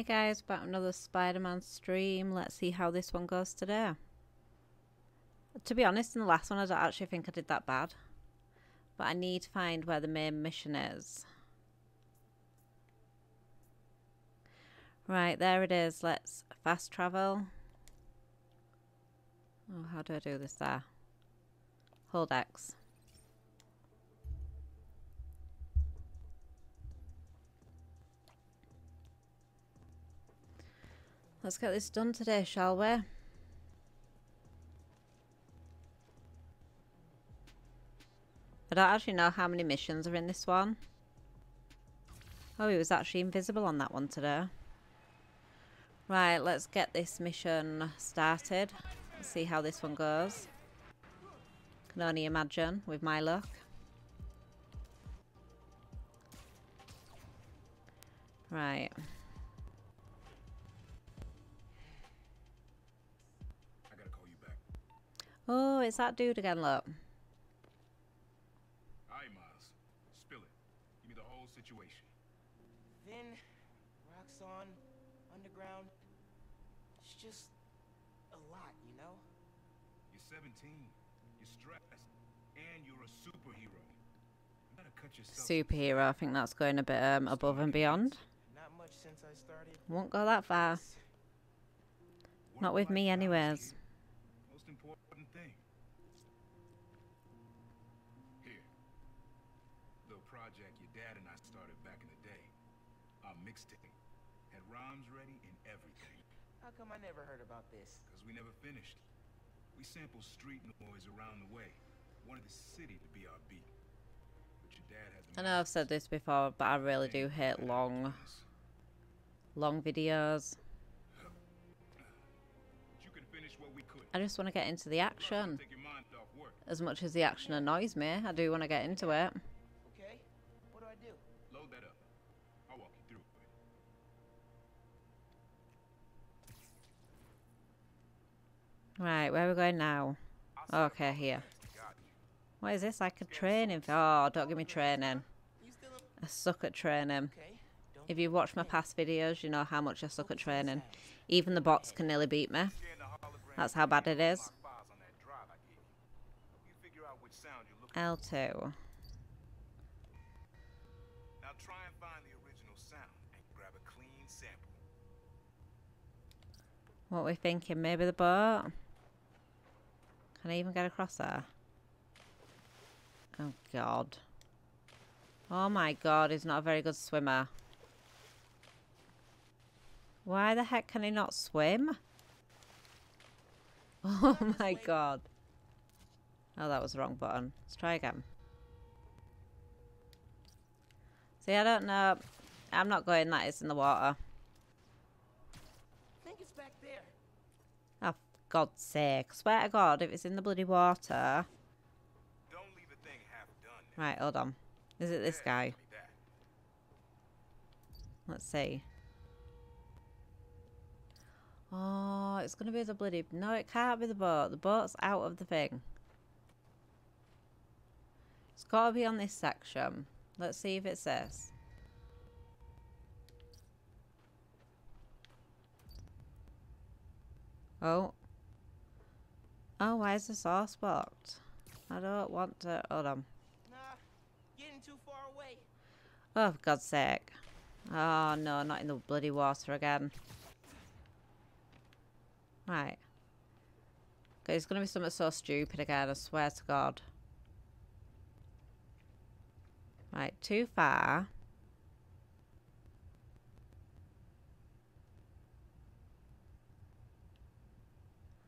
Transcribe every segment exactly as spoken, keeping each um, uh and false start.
Hey guys, back another Spider-Man stream. Let's see how this one goes today. To be honest, in the last one I don't actually think I did that bad. But I need to find where the main mission is. Right, there it is. Let's fast travel. Oh, how do I do this there? Hold X. Let's get this done today, shall we? I don't actually know how many missions are in this one. Oh, he was actually invisible on that one today. Right, let's get this mission started. Let's see how this one goes. Can only imagine with my luck. Right. I gotta call you back. Oh, it's that dude again, look. Situation. Then, Roxxon, underground, it's just a lot, you know? You're seventeen, you're stressed, and you're a superhero. You better cut yourself. Superhero, I think that's going a bit um, above and beyond. Not much since I started. Won't go that far. What Not with me anyways. Most important thing. Project your dad and I started back in the day. Our mixtape had rhymes ready and everything. How come I never heard about this? Because we never finished. We sampled street noise around the way. Wanted the city to be our beat. But your dad had the I know I've said this before, but I really do hate long, long videos. But you can finish what we could. I just want to get into the action. As much as the action annoys me, I do want to get into it. That up. I'll walk you through it. Right, where are we going now? Okay, here. What is this? I could train him. Oh, don't give me training. I suck at training. If you watch my past videos, you know how much I suck at training. Even the bots can nearly beat me. That's how bad it is. L two. Try and find the original sound and grab a clean sample. What we're thinking, maybe the boat? Can I even get across there? Oh god. Oh my god, he's not a very good swimmer. Why the heck can he not swim? Oh my god. Oh, that was the wrong button. Let's try again. See, I don't know. I'm not going that it's in the water. I think it's back there. Oh, for God's sake. Swear to God, if it's in the bloody water. Don't leave a thing half done. Right, hold on. Is it this guy? Let's see. Oh, it's going to be the bloody... No, it can't be the boat. The boat's out of the thing. It's got to be on this section. Let's see if it says. Oh. Oh, why is the sauce blocked? I don't want to. Hold on. Nah, getting too far away. Oh, for God's sake. Oh, no, not in the bloody water again. Right. Okay, it's going to be something so stupid again, I swear to God. Right, too far.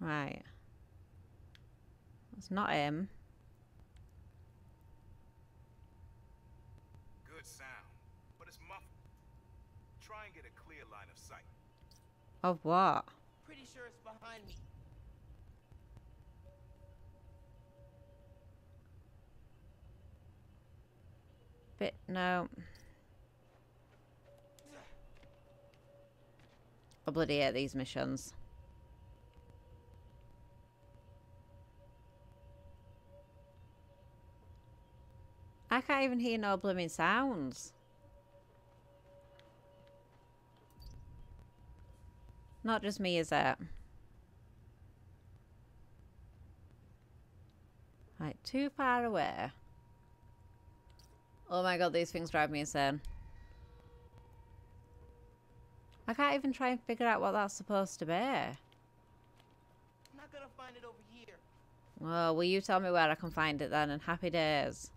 Right. That's not him. Good sound, but it's muffled. Try and get a clear line of sight. Of what? Pretty sure it's behind me. It, no. I bloody hate these missions. I can't even hear no blooming sounds. Not just me, is that? Right, too far away. Oh my god, these things drive me insane. I can't even try and figure out what that's supposed to be. Not gonna find it over here. Well, will you tell me where I can find it then, and happy days.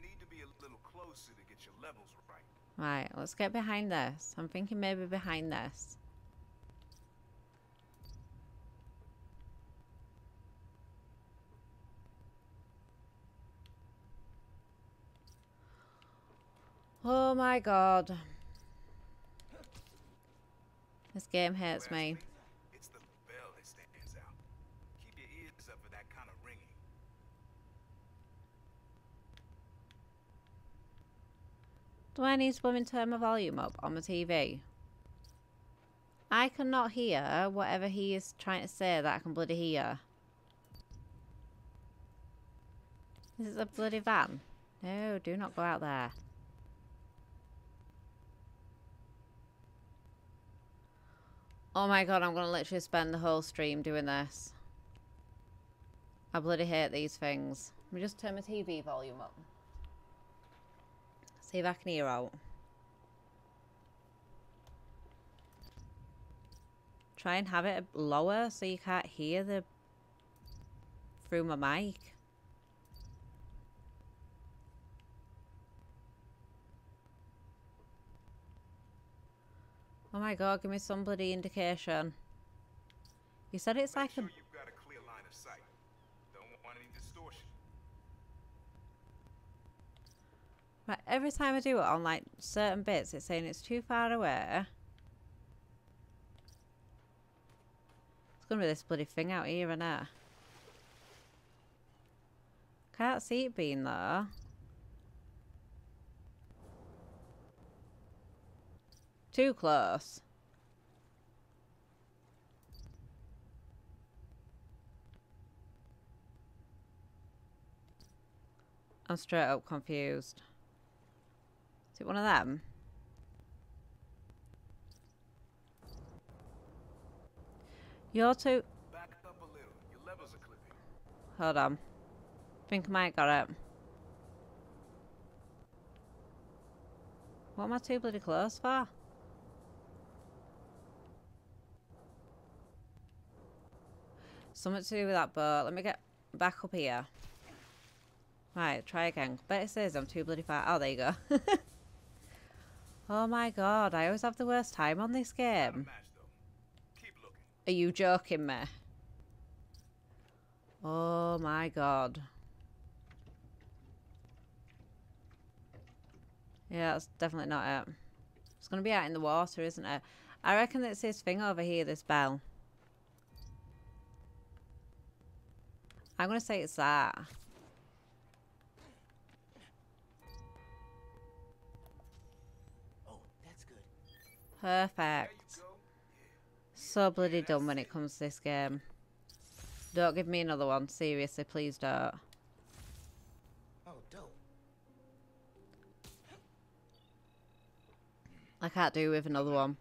Need to be a little closer to get your levels right. Right, let's get behind this. I'm thinking maybe behind this. Oh my god. This game hurts me. It's the bell that stands out. Keep your ears up for that kind of ringing. Do I need to blooming turn my volume up on the T V? I cannot hear whatever he is trying to say that I can bloody hear. This is a bloody van. No, do not go out there. Oh my god, I'm gonna literally spend the whole stream doing this. I bloody hate these things. Let me just turn my T V volume up. See if I can hear out. Try and have it lower so you can't hear the... through my mic. Oh my god, give me some bloody indication. You said it's like a... Make sure you've got a clear line of sight. Don't want any distortion. Right, every time I do it on like certain bits, it's saying it's too far away. It's gonna be this bloody thing out here, isn't it? Can't see it being there. Too close. I'm straight up confused. Is it one of them? You're too... Back up a little. Your levels are clipping. Hold on. I think I might got it. What am I too bloody close for? Something to do with that boat. Let me get back up here. Right, try again. Bet it says I'm too bloody far. Oh, there you go. Oh my god, I always have the worst time on this game. Keep looking. Are you joking me? Oh my god. Yeah, that's definitely not it. It's gonna be out in the water, isn't it? I reckon it's this thing over here, this bell. I'm going to say it's that. Oh, that's good. Perfect. So bloody dumb when it comes to this game. Don't give me another one. Seriously, please don't. Oh, dope. I can't do with another one.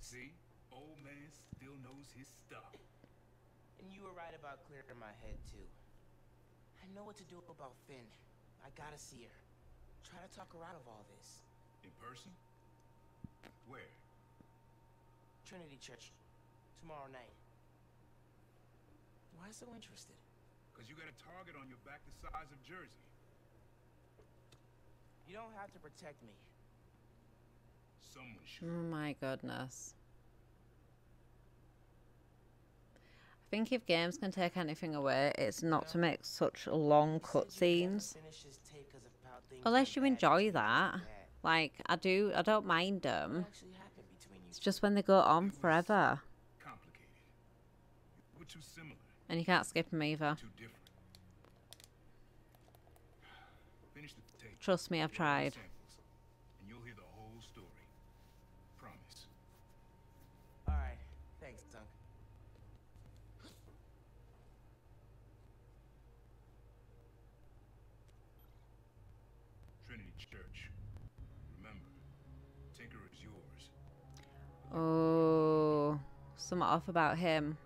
See, old man still knows his stuff. And you were right about clearing my head too. I know what to do about Finn. I gotta see her. Try to talk her out of all this. In person? Where? Trinity Church. Tomorrow night. Why so interested? Because you got a target on your back the size of Jersey. You don't have to protect me. Oh my goodness. I think if games can take anything away, it's not to make such long cutscenes. Unless you enjoy that. Like, I do, I don't mind them. It's just when they go on forever. And you can't skip them either. Trust me, I've tried. Church. Remember, Tinker is yours. Oh, something off about him.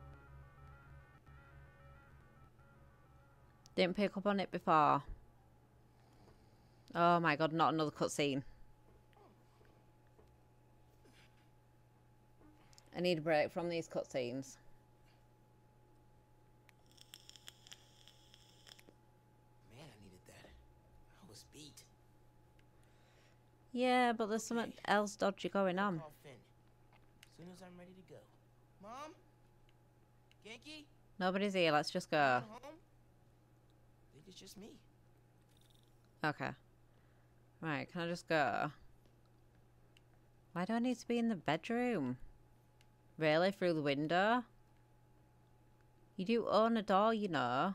Didn't pick up on it before. Oh my god, not another cutscene. I need a break from these cutscenes. Man, I needed that. I was beat. Yeah, but there's something hey, else dodgy going on. As soon as I'm ready to go. Mom? Genki? Nobody's here, let's just go. I think it's just me. Okay. Right, can I just go? Why do I need to be in the bedroom? Really? Through the window? You do own a door, you know.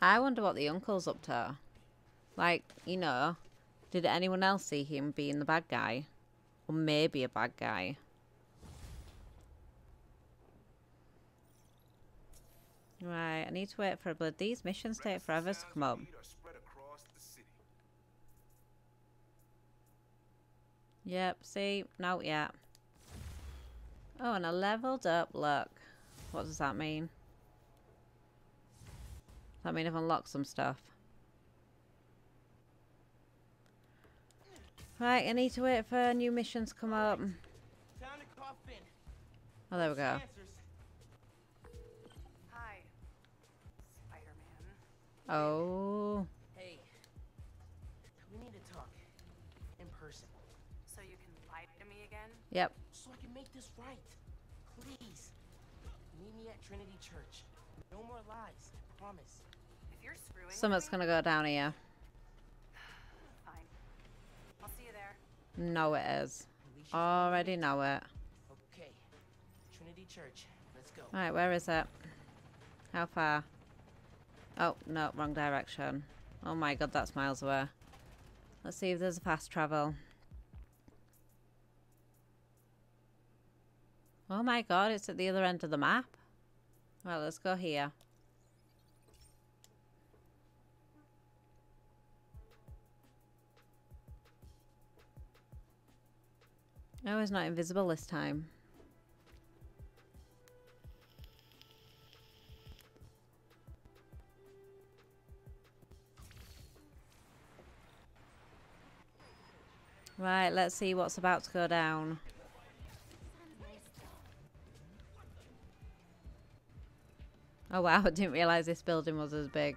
I wonder what the uncle's up to. Like, you know, did anyone else see him being the bad guy? Or maybe a bad guy? Right, I need to wait for a blood. These missions take forever to come up. Yep, see? No, yeah. Oh, and I leveled up. Look. What does that mean? Does that mean I've unlocked some stuff? Right, I need to wait for new missions to come up. Oh, there we go. Oh. Hey, we need to talk in person. So you can lie to me again? Yep. So I can make this right. Please. Meet me at Trinity Church. No more lies. I promise. If you're screwing Something's gonna go down here. Fine. I'll see you there. No, it is. Already know it. Okay. Trinity Church. Let's go. Alright, where is it? How far? Oh, no, wrong direction. Oh my god, that's miles away. Let's see if there's a fast travel. Oh my god, it's at the other end of the map. Well, let's go here. Oh, it's not invisible this time. Right, let's see what's about to go down. Oh wow, I didn't realise this building was as big.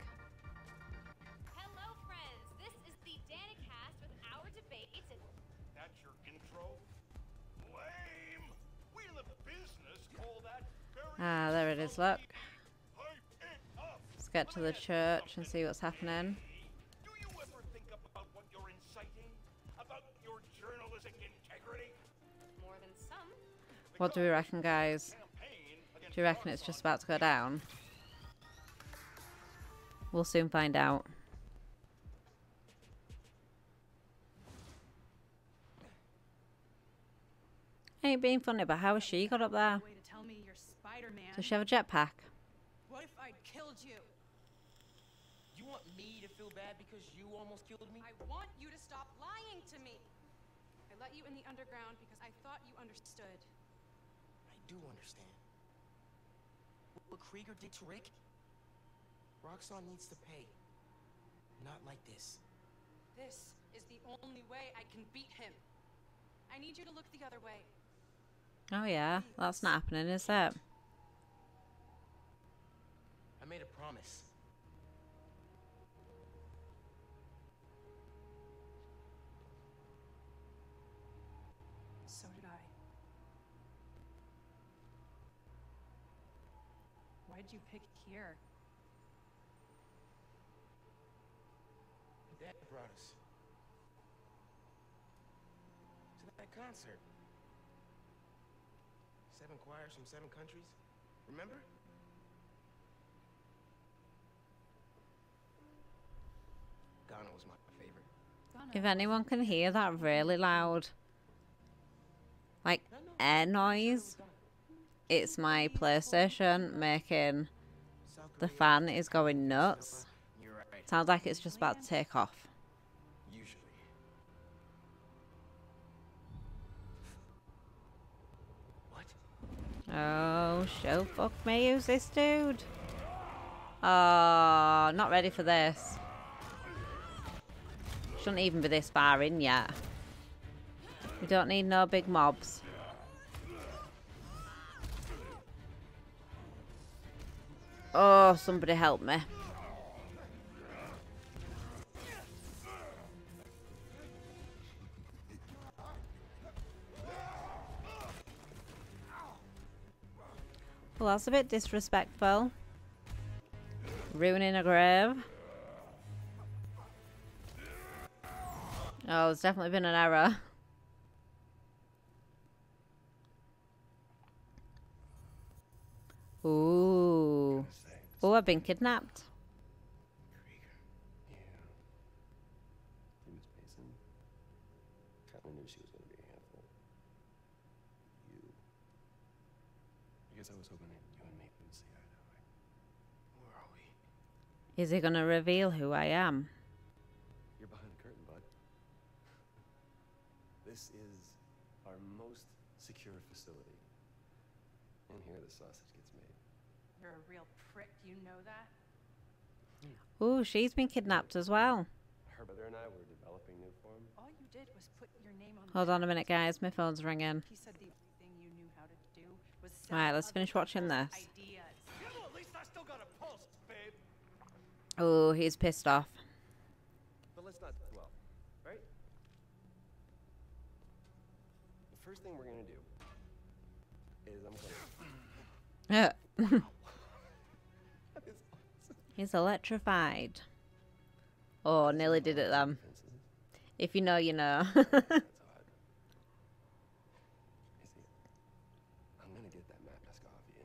Hello friends, this is the Danicast with our debate. That's your intro? Lame! We live a business, call that very Ah, there it is, look. Let's get to the church and see what's happening. What do we reckon, guys? Do you reckon it's just about to go down? We'll soon find out. Ain't being funny, but how has she got up there? Does she have a jetpack? What if I killed you? You want me to feel bad because you almost killed me? I want you to stop lying to me. I let you in the underground because I thought you understood. I do understand. What Krieger did to Rick? Roxxon needs to pay. Not like this. This is the only way I can beat him. I need you to look the other way. Oh yeah, that's not happening, is it? I made a promise. Why'd you pick here? Dad brought us to that concert. Seven choirs from seven countries. Remember? Ghana was my favorite. Ghana. If anyone can hear that really loud, like no, no, air noise, it's my PlayStation making the fan is going nuts. Sounds like it's just about to take off. Usually. What? Oh, show fuck me, who's this dude? Oh, not ready for this. Shouldn't even be this far in yet. We don't need no big mobs. Oh, somebody help me. Well, that's a bit disrespectful. Ruining a grave. Oh, there's definitely been an error. Ooh. Oh, I've been kidnapped. Krieger. Yeah. It was Mason. Kinda knew she was gonna be a handful. You. I guess I was hoping that you and me would see eye to eye. Where are we? Is he gonna reveal who I am? You're behind the curtain, bud. This is our most secure facility. And here the sausage gets made. You're a real prick, you know that? Ooh, she's been kidnapped as well. Her brother and I were developing new form. All you did was put your name on. Hold on a minute, guys. My phone's ringing. He said the only thing you knew how to do was sell. All right, let's finish watching this. Ideas. Yeah, well, at least I still got a pulse, babe. Oh, he's pissed off. But let's not dwell, right? The first thing we're gonna do is I'm gonna. Yeah. He's electrified. Oh, nearly did it then. If you know, you know. I'm gonna get that mask off, yeah.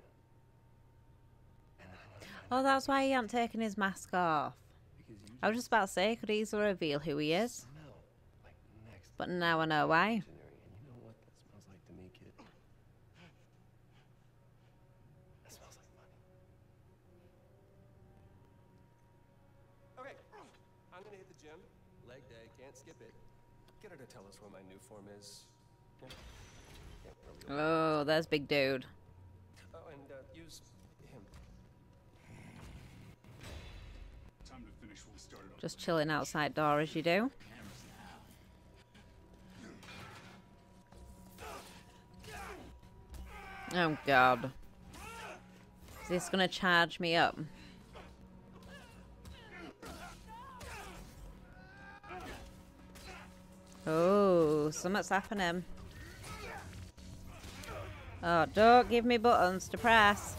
Oh, that's why he hadn't taken his mask off. I was just about to say he could easily reveal who he is. But now I know why. To tell us where my new form is. Yeah. Yeah, really. Oh, that's big dude. Oh, and uh, use him. Time to finish what we started. Just chilling outside door as you do. Oh God, is this gonna charge me up? Oh, something's happening. Oh, don't give me buttons to press.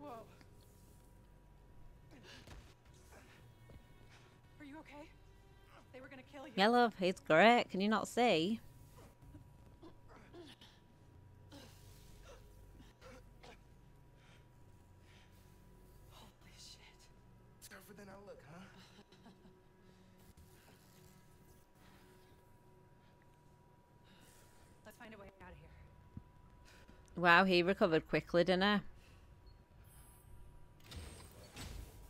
Whoa. Are you okay? They were gonna kill you. Yeah, love, he's great. Can you not see? Wow, he recovered quickly, didn't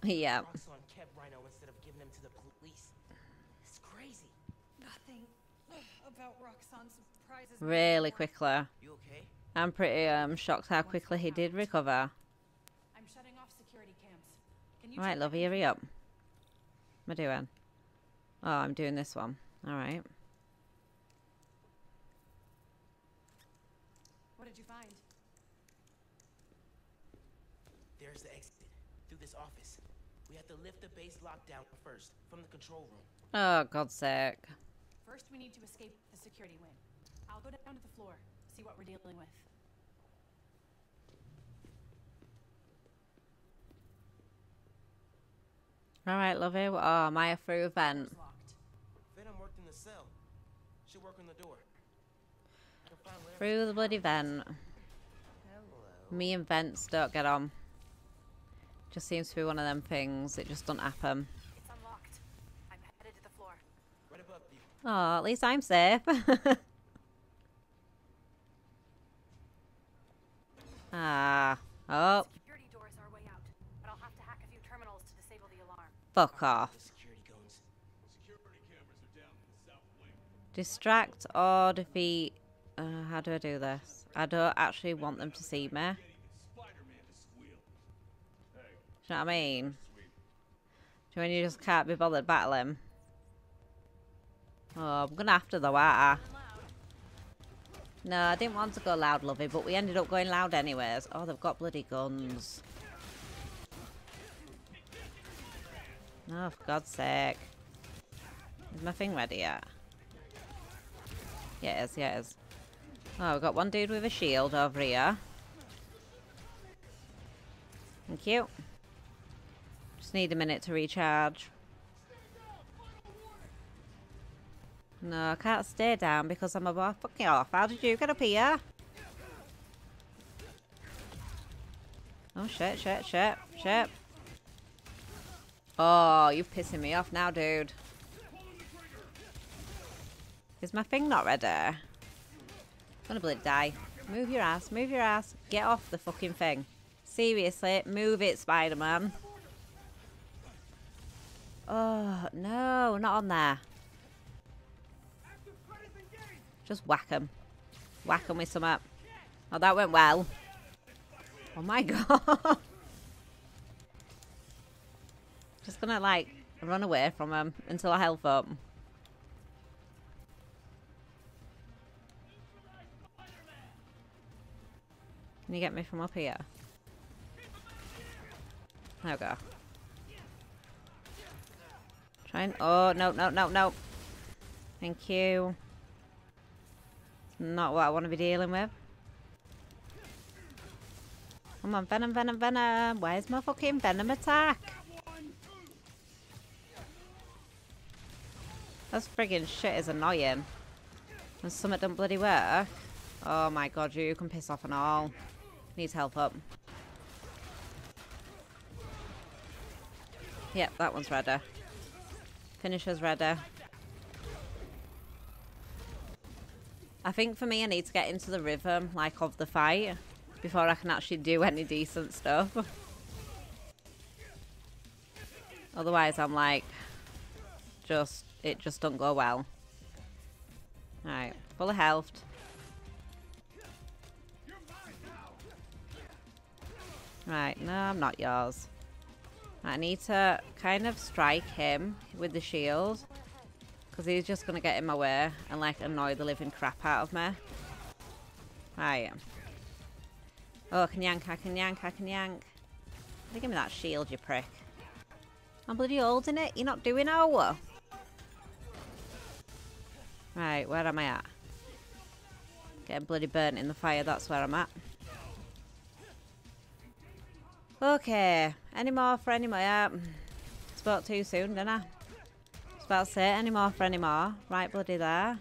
he? Yeah. Roxxon kept Rhino instead of giving him to the police. It's crazy. Nothing about Roxxon surprises me. Really quickly. You okay? I'm pretty um shocked how quickly he did recover. I'm shutting off security cams. Can you? All right, love, hurry up. What am I doing? Oh, I'm doing this one. All right. Did you find? There's the exit through this office. We have to lift the base lockdown first from the control room. Oh, God's sake. First, we need to escape the security wing. I'll go down to the floor, see what we're dealing with. All right, lovey. Oh, Maya through Venom. Venom worked in the cell. She worked on the door. Through the bloody vent. Hello. Me and vents don't get on. Just seems to be one of them things. It just don't happen. It's unlocked. I'm headed to the floor. Right above you. Oh, at least I'm safe. Ah. uh, oh. Security door is our way out, but I'll have to hack a few terminals to disable the alarm. Fuck off. Distract or defeat. Uh, how do I do this? I don't actually want them to see me. Do you know what I mean? Do when you just can't be bothered battling. Oh, I'm gonna have to though, aren't I? No, I didn't want to go loud, lovey, but we ended up going loud anyways. Oh, they've got bloody guns. Oh, for God's sake. Is my thing ready yet? Yeah, it is, yeah, it is. Oh, we've got one dude with a shield over here. Thank you. Just need a minute to recharge. No, I can't stay down because I'm a bar. Fucking off. How did you get up here? Oh, shit, shit, shit, shit. Oh, you're pissing me off now, dude. Is my thing not ready? I'm gonna bloody die. Move your ass, move your ass. Get off the fucking thing. Seriously, move it, Spider-Man. Oh, no, not on there. Just whack him. Whack him with some up. Oh, that went well. Oh, my God. Just gonna, like, run away from him until I health up. Can you get me from up here? There we go. Trying. Oh, no, no, no, no. Thank you. It's not what I want to be dealing with. Come on, venom, venom, venom. Where's my fucking venom attack? This friggin' shit is annoying. And some it don't bloody work. Oh my God, you can piss off and all. Needs help up. Yep, that one's ready. Finisher's ready. I think for me, I need to get into the rhythm, like, of the fight before I can actually do any decent stuff. Otherwise, I'm like, just, it just don't go well. Alright, full of health. Right, no, I'm not yours. I need to kind of strike him with the shield because he's just going to get in my way and like annoy the living crap out of me. Right. Oh, I can yank, I can yank, I can yank. Give me that shield, you prick. I'm bloody holding it. You're not doing oh. Right, where am I at? Getting bloody burnt in the fire, that's where I'm at. Okay, any more for any more? Yeah. Spoke too soon, didn't I? I was about to say, any more for any more. Right bloody there.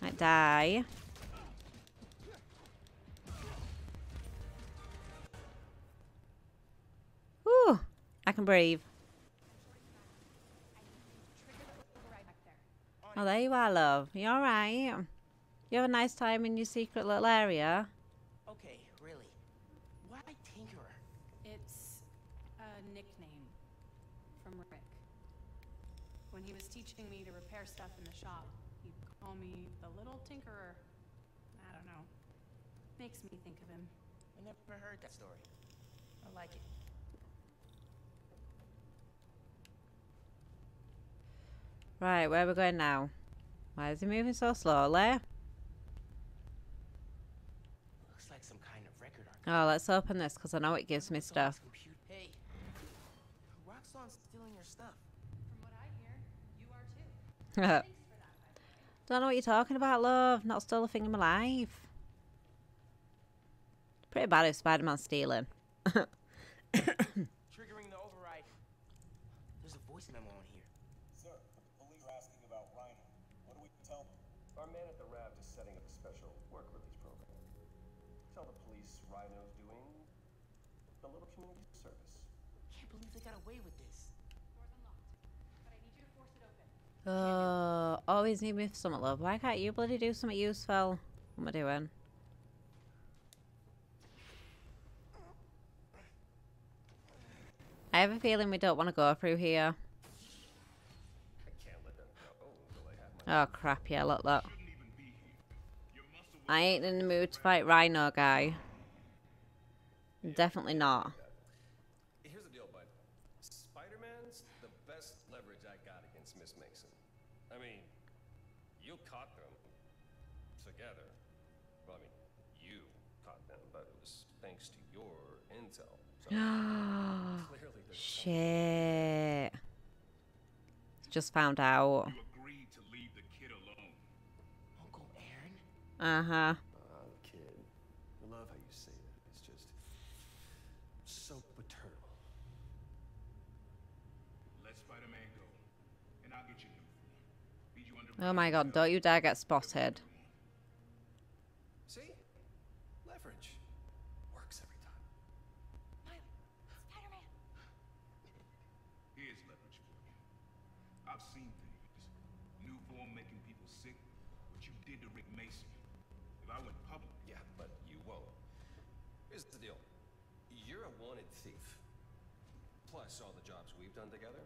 Right, die. Whew, I can breathe. Oh, there you are, love. You alright? You have a nice time in your secret little area. Okay. When he was teaching me to repair stuff in the shop, he'd call me the little tinkerer. I don't know. Makes me think of him. I never heard that story. I like it. Right, where are we going now? Why is he moving so slowly? Looks like some kind of record archive. Oh, let's open this because I know it gives me stuff. Hey, Roxxon's stealing your stuff. Don't know what you're talking about, love. Not stole a thing in my life. Pretty bad if Spider-Man's stealing. Triggering the override. There's a voice memo on here. Sir, the police are asking about Rhino. What do we tell them? Our man at the raft is setting up a special work release program. Tell the police Rhino's doing a little community service. Can't believe they got away with this. Uh, always need me for something, love. Why can't you bloody do something useful? What am I doing? I have a feeling we don't want to go through here. Oh crap, yeah, look, look. I ain't in the mood to fight Rhino guy. Definitely not. Here's the deal, bud. Spider-Man's the best leverage I got against Miss Mason. I mean, you caught them together. Well, I mean, you caught them, but it was thanks to your intel. So clearly there's shit. Just found out. Uh-huh. Oh, kid. I love how you say that. It's just so paternal. Let Spider-Man go, and I'll get you new. Feed you under. Oh my god, don't you dare get spotted. See? Leverage. Works every time. Miles, Spider-Man. Here's leverage for you. I've seen things. New form making people sick. What you did to Rick Mason. I went public. Yeah, but you won't. Here's the deal. You're a wanted thief. Plus all the jobs we've done together.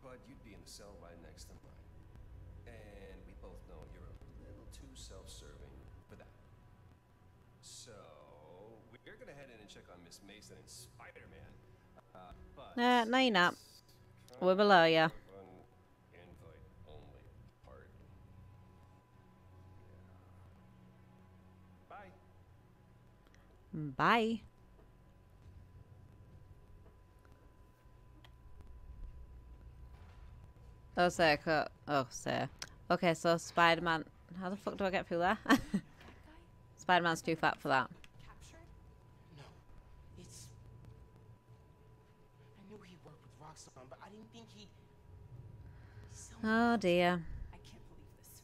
But you'd be in the cell right next to mine. And we both know you're a little too self-serving for that. So we're gonna head in and check on Miss Mason and Spider-Man. Uh, but uh, no, you're not. We're below you. Bye. Oh, sir. Oh, sir. Okay, so Spider-Man. How the fuck do I get through there? Spider-Man's too fat for that. Captured? No. It's. I knew he worked with Roxxon, but I didn't think he. So oh dear. I can't believe this.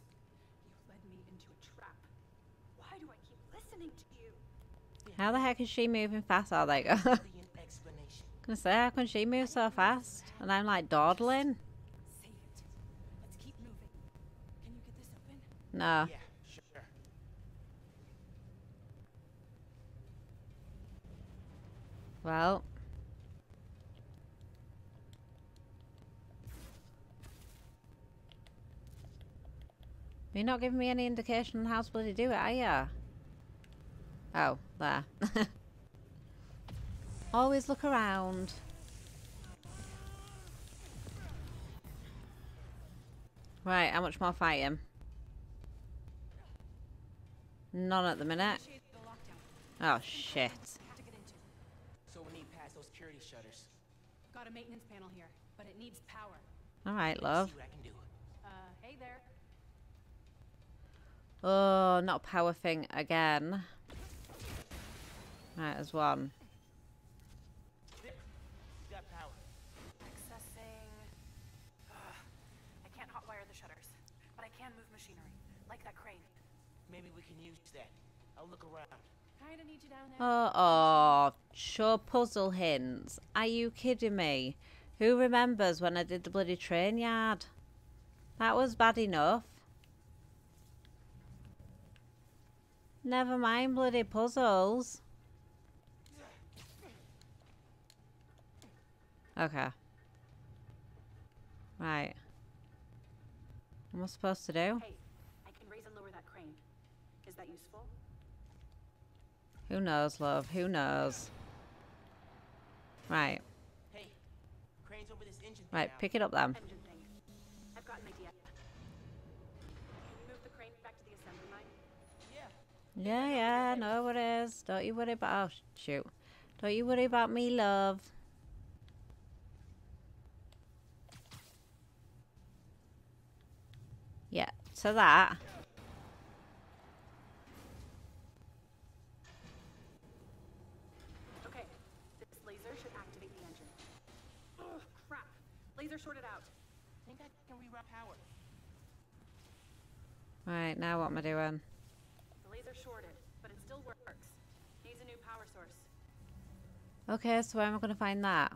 You've led me into a trap. Why do I keep listening to you? How the heck is she moving fast? Oh, there you go. I'm gonna say, how can she move so fast? And I'm like dawdling. Let's keep moving. Can you get this open? No. Yeah, sure. Well. You're not giving me any indication on how to bloody do it, are you? Oh, there. Always look around. Right, how much more fight him? None at the minute. Oh shit. So we need to pass those security shutters. Got a maintenance panel here, but it needs power. All right, love. Uh, hey there. Oh, not a power thing again. Right, there's one. Accessing. Ugh. I can't hotwire the shutters, but I can move machinery, like that crane. Maybe we can use that. I'll look around. Kinda need you down there. Oh, oh, sure, puzzle hints. Are you kidding me? Who remembers when I did the bloody train yard? That was bad enough. Never mind bloody puzzles. Okay. Right. What am I supposed to do? Hey, I can raise and lower that crane. Is that useful? Who knows, love? Who knows? Right. Hey, crane's over this engine. Right, pick it up then. Engine thing. I've got an idea. Can you move the crane back to the assembly line? Yeah. Yeah, yeah, no worries. Don't you worry about. Oh, shoot. Don't you worry about me, love. Yeah, so that. Okay, this laser should activate the engine. Oh, crap. Laser shorted out. I think I can reroute power. Right, now what am I doing? The laser shorted, but it still works. Needs a new power source. Okay, so where am I going to find that?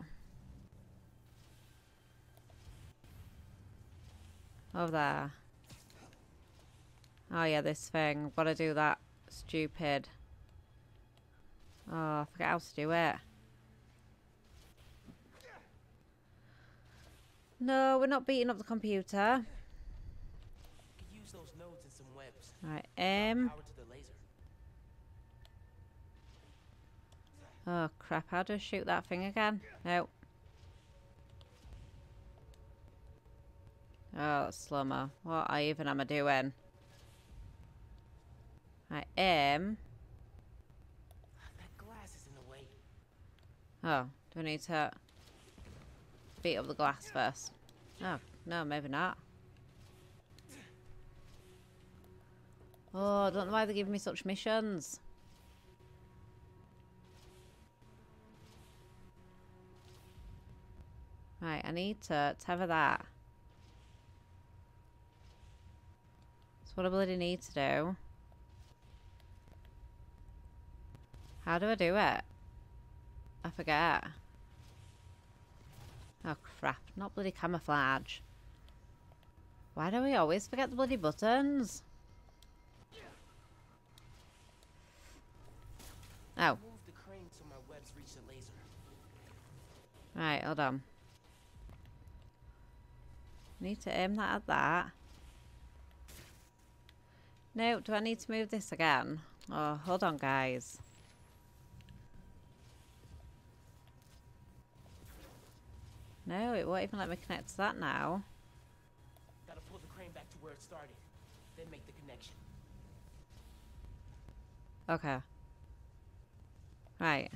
Over there. Oh yeah, this thing. Gotta do that stupid. Oh, I forget how to do it. No, we're not beating up the computer. Could use those nodes and some webs. Right, aim. Oh crap, how do I shoot that thing again? No. Oh, that's slow-mo. What I even am I doing? Right, aim. That glass is in the way. Oh, do we need to beat up the glass first? Oh, no, maybe not. Oh, I don't know why they give me such missions. Right, I need to tether that. That's what I bloody need to do. How do I do it? I forget. Oh crap, not bloody camouflage. Why do we always forget the bloody buttons? Oh. Right, hold on. Need to aim that at that. No, do I need to move this again? Oh, hold on, guys. No, it won't even let me connect to that now. Gotta pull the crane back to where it started, then make the connection. Okay. Right.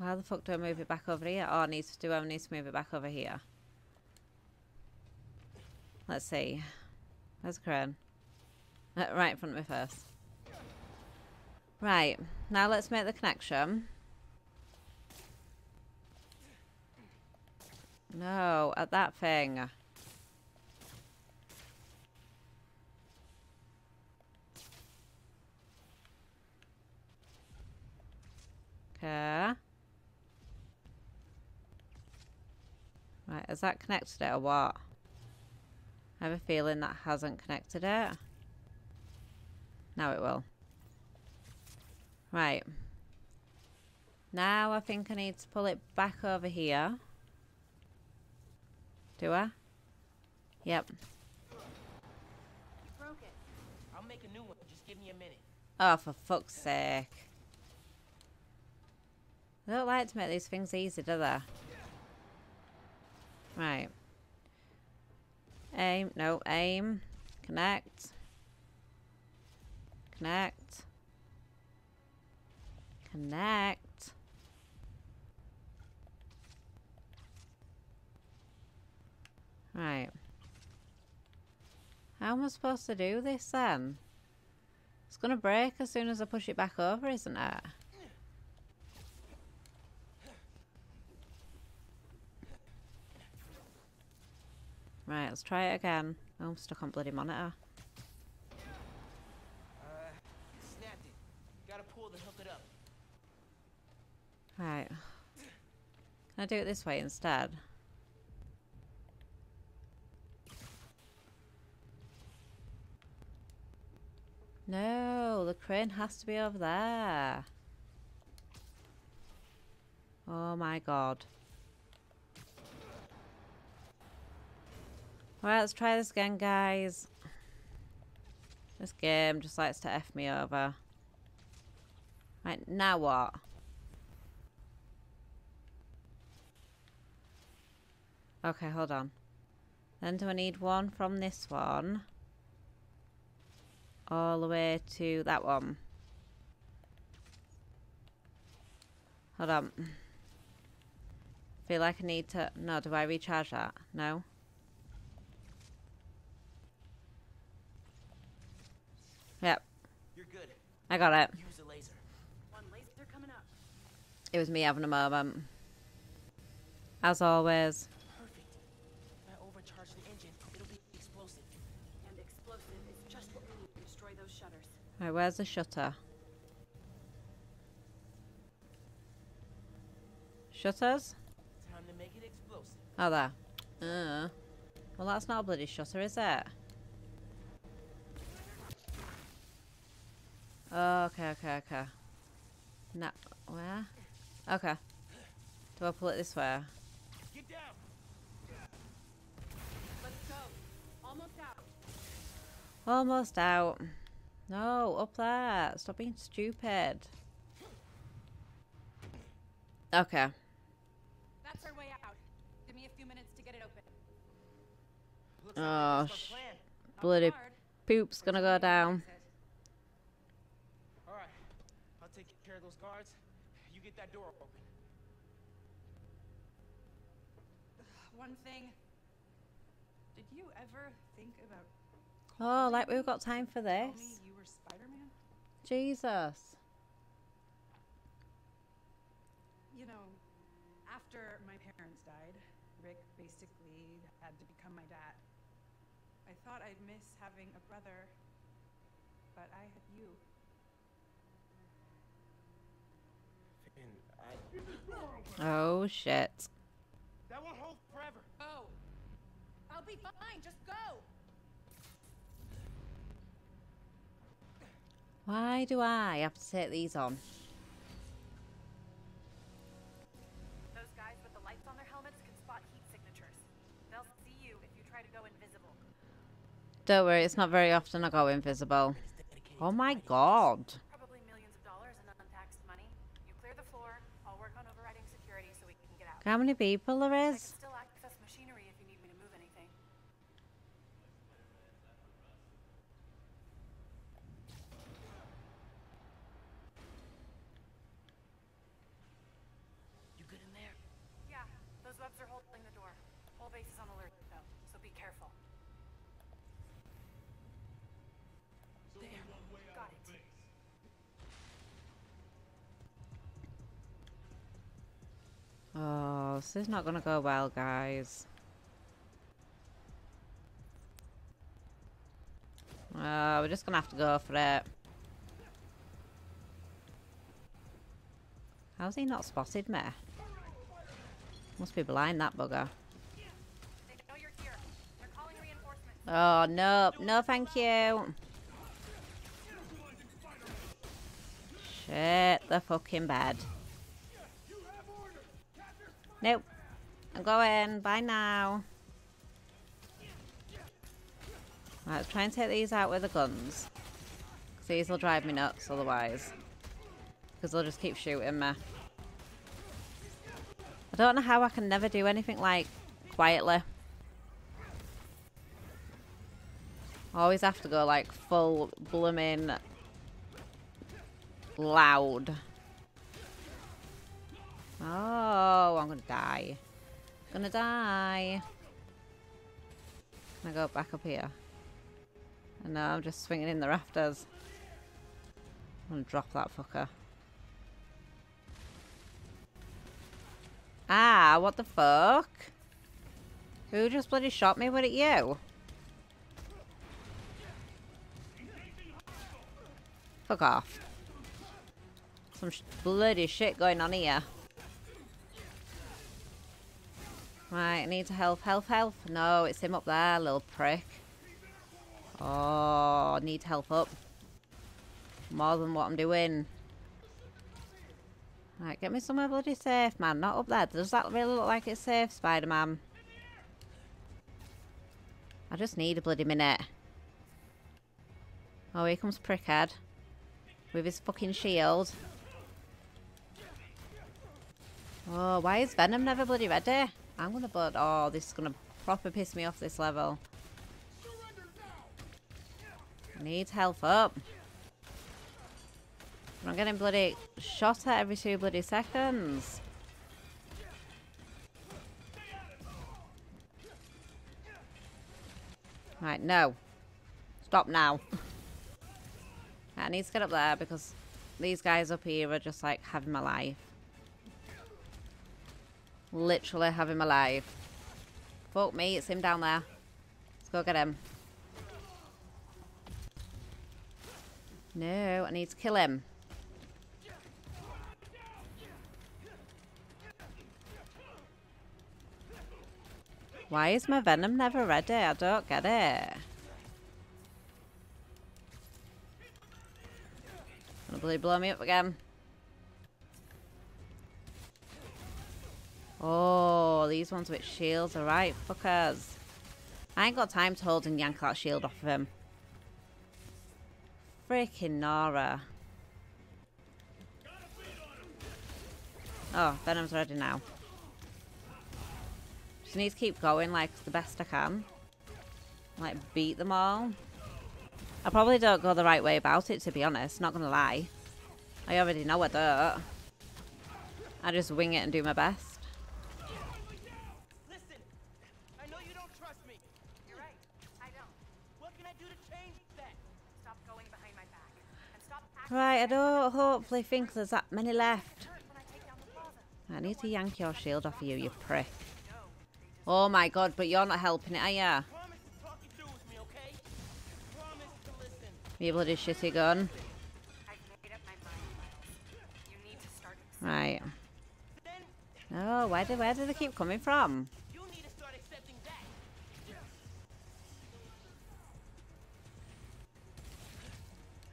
How the fuck do I move it back over here? Oh, I need to do. I need to move it back over here. Let's see. There's a crane. Right in front of me first. Right. Now let's make the connection. No, at that thing. Okay. Right, has that connected it or what? I have a feeling that hasn't connected it. Now it will. Right. Now I think I need to pull it back over here. Do I? Yep. You broke it. I'll make a new one. Just give me a minute. Oh, for fuck's sake. They don't like to make these things easy, do they? Right. Aim. No, aim. Connect. Connect. Connect. Right. How am I supposed to do this then? It's gonna break as soon as I push it back over, isn't it? Right, let's try it again. Oh, I'm stuck on bloody monitor. Uh, snapped it. Gotta pull the hook it up. Right. Can I do it this way instead? No, the crane has to be over there. Oh my god. Alright, let's try this again, guys. This game just likes to F me over. Right, now what? Okay, hold on. Then do I need one from this one? All the way to that one. Hold on. Feel like I need to... No, do I recharge that? No? Yep. You're good. I got it. Use a laser. One laser coming up. It was me having a moment. As always. Perfect. If I overcharge the engine, it'll be explosive. And explosive is just what we need to destroy those shutters. Alright, where's the shutter? Shutters? Time to make it explosive. Oh, there. Uh. Well, that's not a bloody shutter, is it? Okay, okay, okay. No, where? Okay. Do I pull it this way? Get down. Let's go. Almost out. Almost out. No, up there. Stop being stupid. Okay. That's our way out. Give me a few minutes to get it open. Looks oh, sh bloody poop's gonna go down. Take care of those guards. You get that door open. One thing. Did you ever think about? Oh, like we've got time for this. Tell me you were Spider-Man? Jesus. You know, after my parents died, Rick basically had to become my dad. I thought I'd miss having a brother, but I had you. Oh shit. That won't hold forever. Oh. I'll be fine. Just go. Why do I have to take these on? Those guys with the lights on their helmets can spot heat signatures. They'll see you if you try to go invisible. Don't worry, it's not very often I go invisible. Oh my god. How many people there is? I can still access machinery if you need me to move anything. You good in there? Yeah, those webs are holding the door. Whole base is on alert though, so be careful. There. Got it. Oh, this is not going to go well, guys. Uh, we're just going to have to go for it. How's he not spotted me? Must be blind, that bugger. Oh, no. No, thank you. Shit, the fucking bed. Nope. I'm going. Bye now. Right, let's try and take these out with the guns. Because these will drive me nuts otherwise. Because they'll just keep shooting me. I don't know how I can never do anything like quietly. I always have to go like full blooming loud. Oh, I'm gonna die. Gonna die. Can I go back up here? And no, I'm just swinging in the rafters. I'm gonna drop that fucker. Ah, what the fuck? Who just bloody shot me? Was it you? Fuck off. Some sh bloody shit going on here. Right, I need to help, help, help. No, it's him up there, little prick. Oh, I need help up. More than what I'm doing. Right, get me somewhere bloody safe, man. Not up there. Does that really look like it's safe, Spider-Man? I just need a bloody minute. Oh, here comes Prickhead. With his fucking shield. Oh, why is Venom never bloody ready? I'm gonna blood. Oh, this is gonna proper piss me off this level. I need health up. I'm getting bloody shot at every two bloody seconds. Right, no. Stop now. I need to get up there because these guys up here are just like having my life. Literally have him alive. Fuck me, it's him down there. Let's go get him. No, I need to kill him. Why is my venom never ready? I don't get it. Gonna bloody blow me up again. Oh, these ones with shields are right, fuckers. I ain't got time to hold and yank that shield off of him. Freaking Nora. Oh, venom's ready now. Just need to keep going like the best I can. Like beat them all. I probably don't go the right way about it, to be honest, not gonna lie. I already know I don't. I just wing it and do my best. Right, I don't hopefully think there's that many left. I need to yank your shield off of you, you prick. Oh my god, but you're not helping it, are ya? You bloody shitty gun. Right. Oh, where do, where do they keep coming from?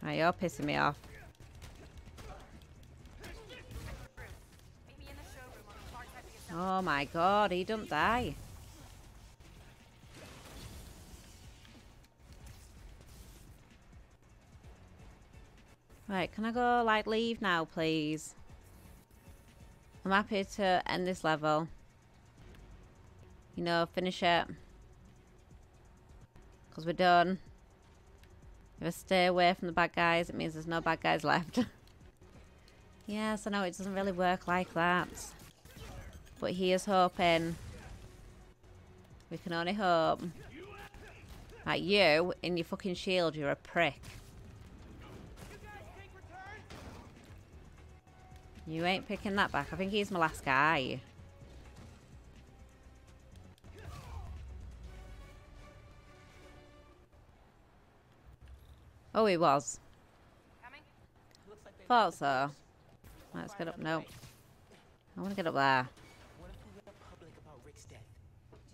Right, you're pissing me off. Oh my god, he don't die. Right, can I go, like, leave now, please? I'm happy to end this level. You know, finish it. Because we're done. If I stay away from the bad guys, it means there's no bad guys left. Yes, I know it doesn't really work like that. But here's hoping. We can only hope. Like you, in your fucking shield, you're a prick. You ain't picking that back. I think he's my last guy. Oh, he was. Thought so. Let's get up. No. I want to get up there.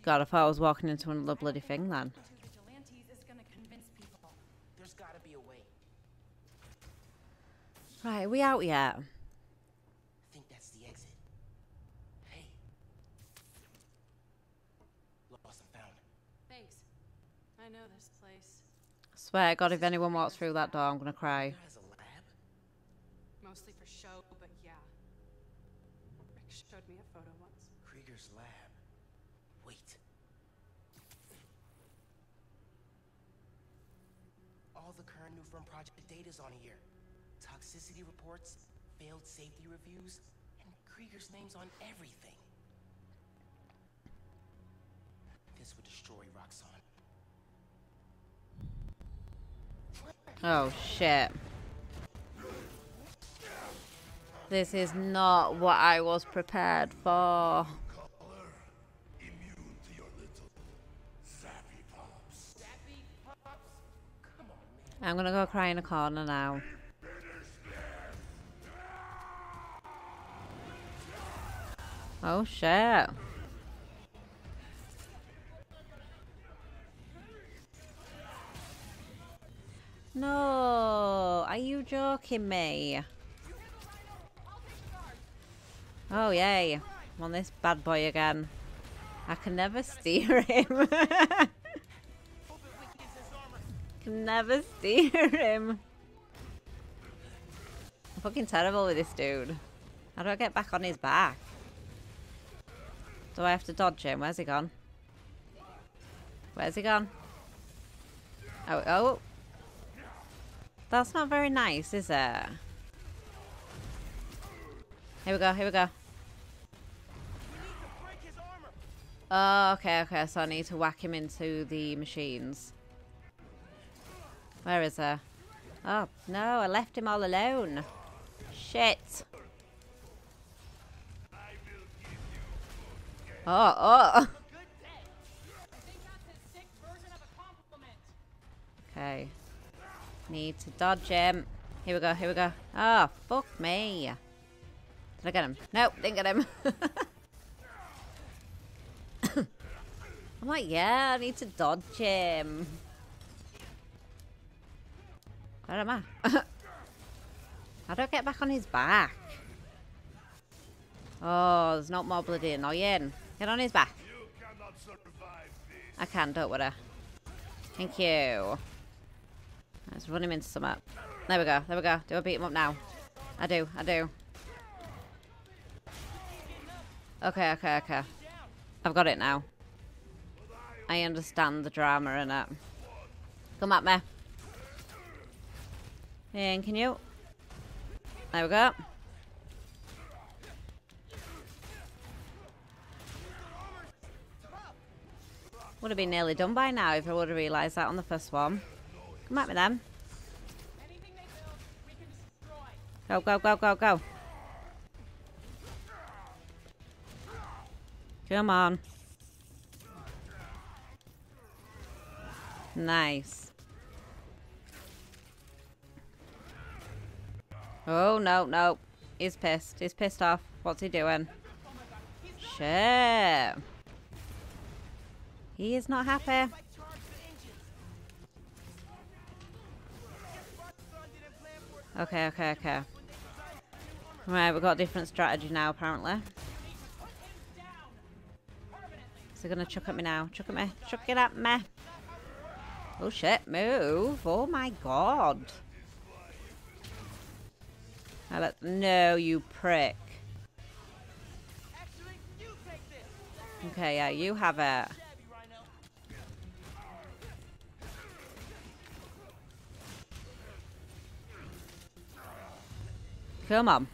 God, I thought I was walking into another bloody thing then. Right, are we out yet? I swear to God, if anyone walks through that door, I'm gonna cry. Mostly for show, but yeah. Rick showed me a photo once. Krieger's lab. Wait. All the current new firm project data's on here. Toxicity reports, failed safety reviews, and Krieger's name's on everything. This would destroy Roxxon. Oh shit. This is not what I was prepared for. I'm gonna go cry in a corner now. Oh shit. No, are you joking me? Oh, yay. I'm on this bad boy again. I can never steer him. Can never steer him. I'm fucking terrible with this dude. How do I get back on his back? Do I have to dodge him? Where's he gone? Where's he gone? Oh, oh. That's not very nice, is it? Here we go, here we go. Oh, okay, okay, so I need to whack him into the machines. Where is he? Oh, no, I left him all alone. Shit. Oh, oh. Okay. Need to dodge him. Here we go, here we go. Oh, fuck me. Did I get him? Nope, didn't get him. I'm like, yeah, I need to dodge him. Where am I? How do I get back on his back? Oh, there's not more bloody annoying. Get on his back. You cannot survive this. I can, don't worry. Thank you. Let's run him into some up. There we go, there we go. Do I beat him up now? I do, I do. Okay, okay, okay. I've got it now. I understand the drama in it. Come at me. And can you? There we go. Would have been nearly done by now if I would have realised that on the first one. Come at me then. Go, go, go, go, go. Come on. Nice. Oh, no, no. He's pissed. He's pissed off. What's he doing? Shit. He is not happy. Okay, okay, okay. Right, we've got a different strategy now, apparently. So they're gonna chuck at me now. Chuck at me. Chuck it at me. Oh shit, move. Oh my god. I let no, you prick. Okay, yeah, you have it. Come on.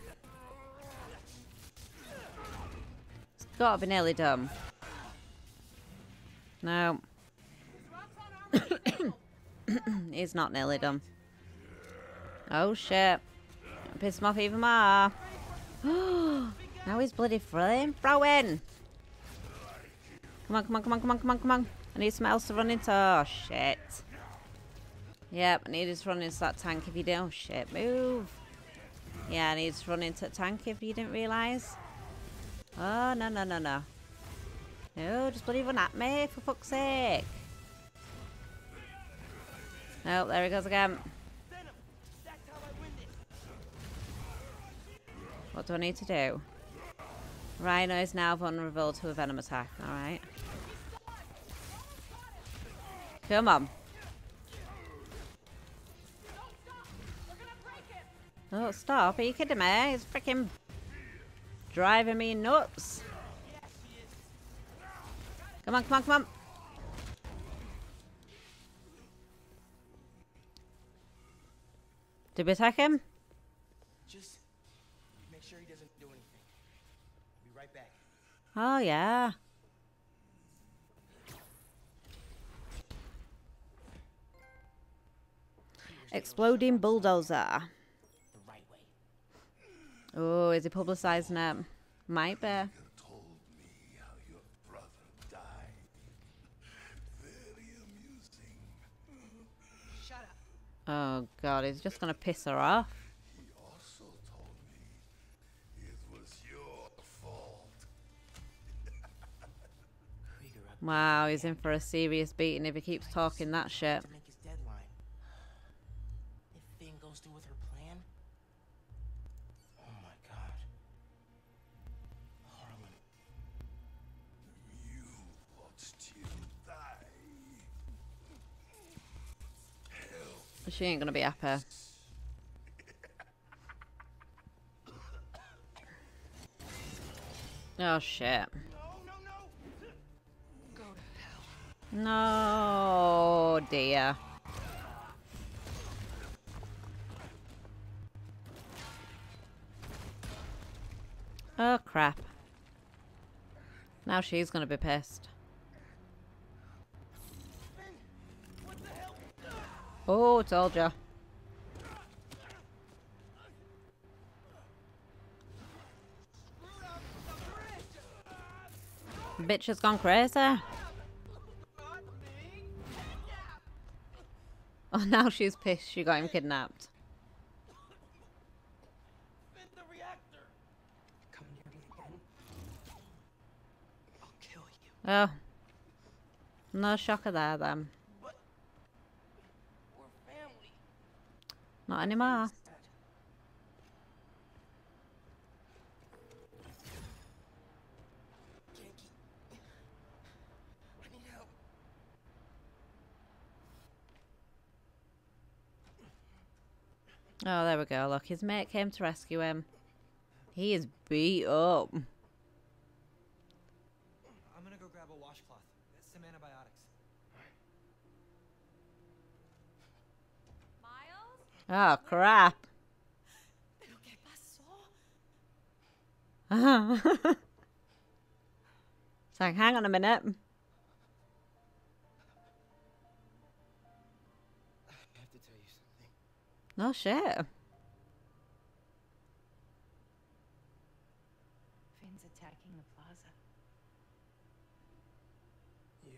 It's gotta be nearly done. No. It's not nearly done. Oh shit. Piss him off even more. Now he's bloody flamethrowing. Come on, come on, come on, come on, come on, come on. I need something else to run into. Oh shit. Yep, I need to run into that tank if you do. Oh shit, move. Yeah, I need to run into the tank if you didn't realise. Oh, no, no, no, no. No, just bloody run at me, for fuck's sake. Oh, there he goes again. What do I need to do? Rhino is now vulnerable to a venom attack, alright. Come on. Oh, stop. Are you kidding me? It's freaking driving me nuts. Come on, come on, come on. Did we attack him? Just make sure he doesn't do anything. I'll be right back. Oh, yeah. Exploding bulldozer. Oh, is he publicising it? Might be. You told me how your brother died. Very amusing. Shut up. Oh god, he's just gonna piss her off. He also told me it was your fault. Wow, he's in for a serious beating if he keeps talking that shit. She ain't gonna be happy. Oh shit. No, dear. Oh crap. Now she's gonna be pissed. Oh, told ya. Bitch has gone crazy. Oh, now she's pissed. She got him kidnapped. Oh. No shocker there, then. But we're family. Not anymore. Oh, there we go. Look, his mate came to rescue him. He is beat up. I'm gonna go grab a washcloth. Some antibiotics. Miles? Oh, crap. It's like, hang on a minute. No shit. Finn's attacking the plaza. Yeah.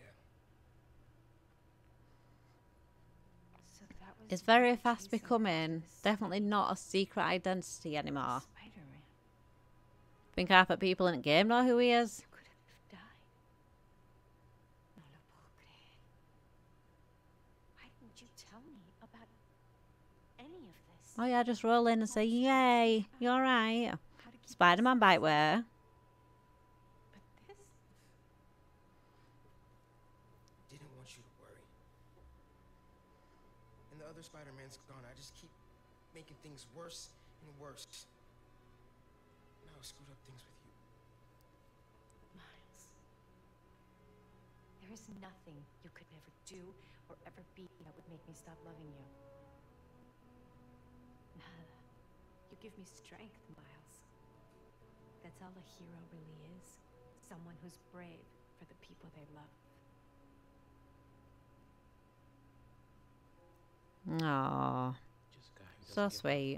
So that was it's very fast becoming definitely not a secret identity anymore. Spider-Man. Think half of people in the game know who he is. Oh yeah, just roll in and say, yay, you're right. Spider-Man bite wear. But this... Didn't want you to worry. And the other Spider-Man's gone. I just keep making things worse and worse. Now I screwed up things with you. Miles. There is nothing you could never do or ever be that would make me stop loving you. You give me strength, Miles. That's all a hero really is. Someone who's brave for the people they love. Aww. So sweet.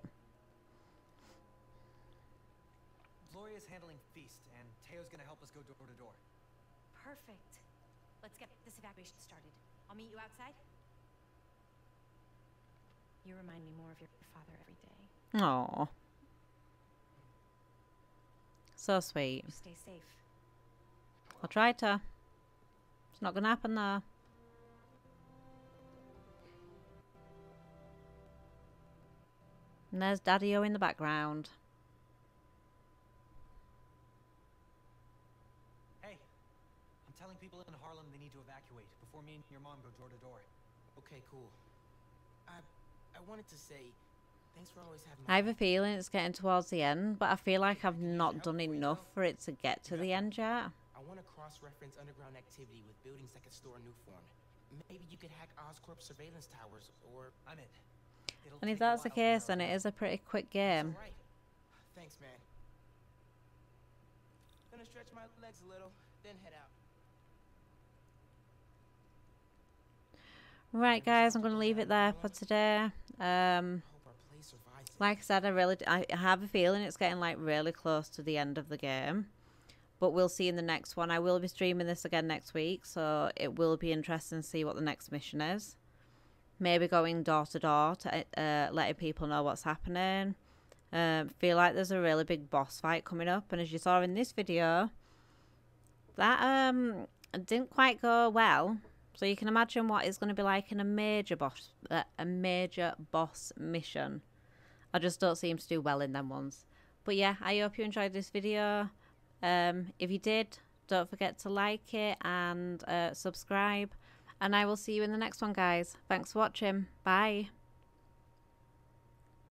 Gloria's handling Feast, and Teo's gonna help us go door to door. Perfect. Let's get this evacuation started. I'll meet you outside. You remind me more of your father every day. Aww. So sweet. Stay safe. I'll try to. It's not gonna happen though. And there's Daddy-O in the background. Hey, I'm telling people in Harlem they need to evacuate before me and your mom go door to door. Okay, cool. I I wanted to say. For always I have a feeling it's getting towards the end, but I feel like I've not done enough for it to get to the end yet. I want to cross-reference underground activity with buildings that could store a new form. Maybe you could hack Oscorp surveillance towers, or I'm in. And if that's the case, then it is a pretty quick game. Right. Thanks, man. Gonna stretch my legs a little, then head out. Right, guys, I'm gonna leave it there for today. Um. Like I said, I really, I have a feeling it's getting like really close to the end of the game, but we'll see in the next one. I will be streaming this again next week, so it will be interesting to see what the next mission is. Maybe going door to door to uh, letting people know what's happening. Um, feel like there's a really big boss fight coming up, and as you saw in this video, that um didn't quite go well. So you can imagine what it's going to be like in a major boss, uh, a major boss mission. I just don't seem to do well in them ones. But yeah, I hope you enjoyed this video. Um, if you did, don't forget to like it and uh, subscribe. And I will see you in the next one, guys. Thanks for watching. Bye.